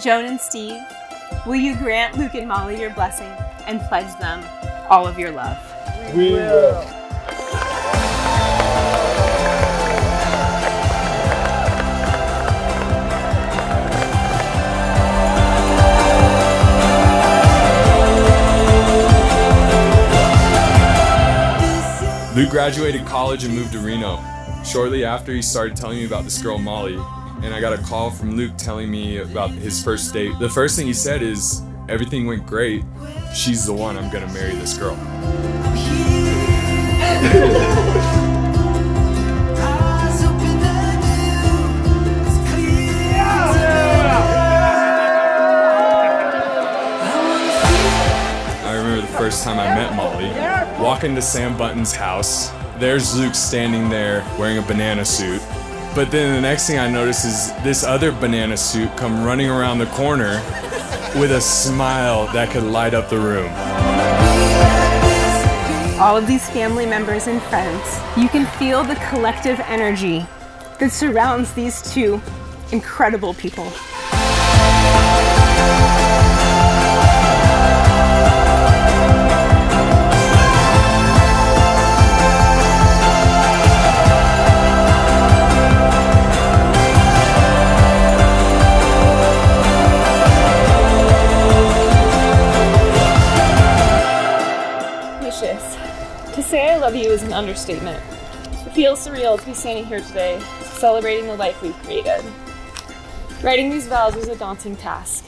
Joan and Steve, will you grant Luke and Molly your blessing and pledge them all of your love? We will. Luke graduated college and moved to Reno. Shortly after, he started telling me about this girl, Molly, and I got a call from Luke telling me about his first date. The first thing he said is, "Everything went great. She's the one. I'm gonna marry this girl." I remember the first time I met Molly, walking to Sam Button's house. There's Luke standing there wearing a banana suit. But then the next thing I notice is this other banana suit come running around the corner with a smile that could light up the room. All of these family members and friends, you can feel the collective energy that surrounds these two incredible people. To say I love you is an understatement. It feels surreal to be standing here today, celebrating the life we've created. Writing these vows was a daunting task.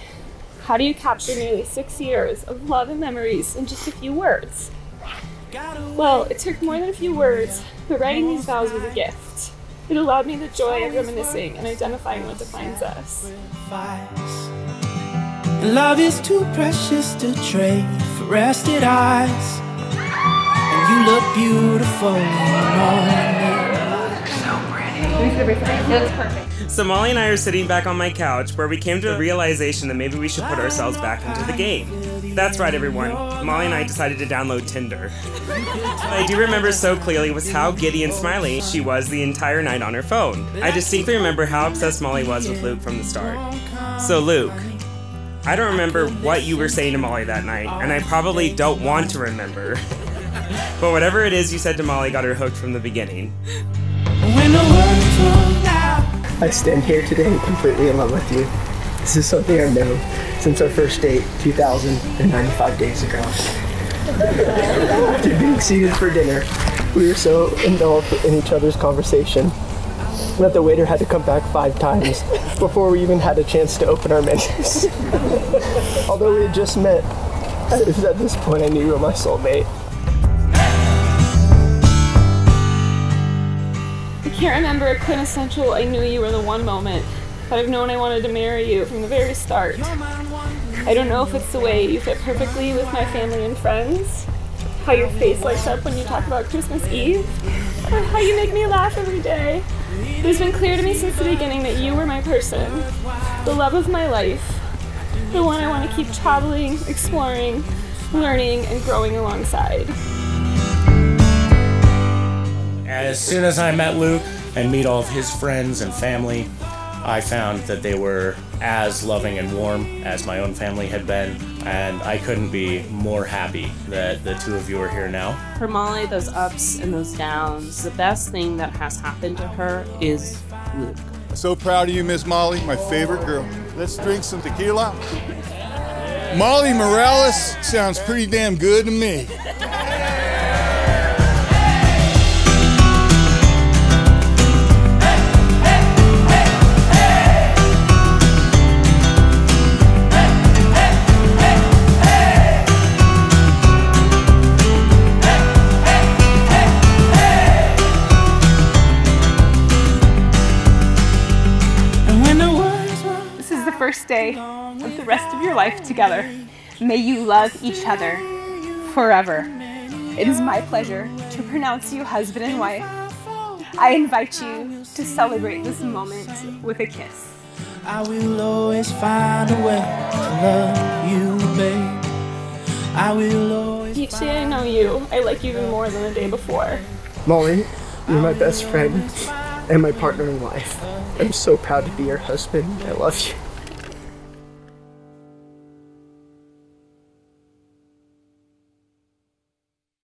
How do you capture nearly 6 years of love and memories in just a few words? Well, it took more than a few words, but writing these vows was a gift. It allowed me the joy of reminiscing and identifying what defines us. Love is too precious to trade for rested eyes. You look beautiful. You look so pretty. You look perfect. So Molly and I are sitting back on my couch where we came to the realization that maybe we should put ourselves back into the game. That's right, everyone. Molly and I decided to download Tinder. What I do remember so clearly was how giddy and smiley she was the entire night on her phone. I distinctly remember how obsessed Molly was with Luke from the start. So Luke, I don't remember what you were saying to Molly that night, and I probably don't want to remember. But whatever it is you said to Molly got her hooked from the beginning. I stand here today completely in love with you. This is something I've known since our first date 2,095 days ago. To being seated for dinner, we were so involved in each other's conversation that the waiter had to come back 5 times before we even had a chance to open our menus. Although we had just met, it was at this point I knew you were my soulmate. I can't remember a quintessential "I knew you were the one" moment, but I've known I wanted to marry you from the very start. I don't know if it's the way you fit perfectly with my family and friends, how your face lights up when you talk about Christmas Eve, or how you make me laugh every day. It has been clear to me since the beginning that you were my person, the love of my life, the one I want to keep traveling, exploring, learning, and growing alongside. As soon as I met Luke and meet all of his friends and family, I found that they were as loving and warm as my own family had been, and I couldn't be more happy that the two of you are here now. For Molly, those ups and those downs, the best thing that has happened to her is Luke. So proud of you, Miss Molly, my favorite girl. Let's drink some tequila. Molly Morales sounds pretty damn good to me. First day of the rest of your life together. May you love each other forever. It is my pleasure to pronounce you husband and wife. I invite you to celebrate this moment with a kiss. I will always find a way to love you, babe. I will always. Each day I know you, I like you even more than the day before. Molly, you're my best friend and my partner in life. I'm so proud to be your husband. I love you.